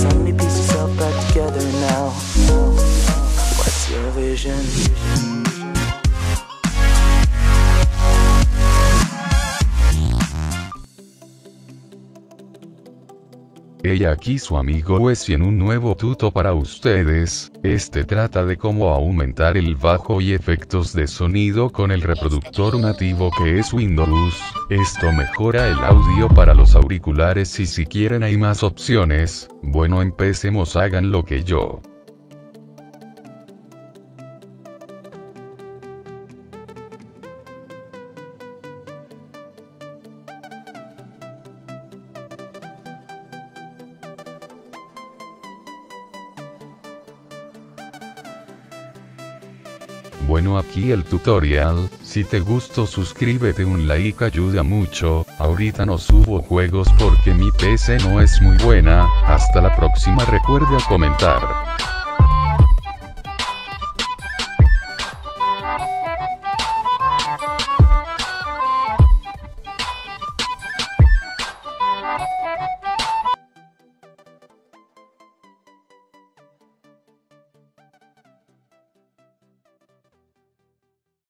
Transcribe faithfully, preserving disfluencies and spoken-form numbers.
So many pieces all back together now. What's your vision? Hey, aquí su amigo Wes y en un nuevo tuto para ustedes. Este trata de cómo aumentar el bajo y efectos de sonido con el reproductor nativo que es Windows. Esto mejora el audio para los auriculares y si quieren hay más opciones. Bueno, empecemos, hagan lo que yo. Bueno, aquí el tutorial. Si te gustó, suscríbete, un like ayuda mucho. Ahorita no subo juegos porque mi P C no es muy buena. Hasta la próxima, recuerda comentar.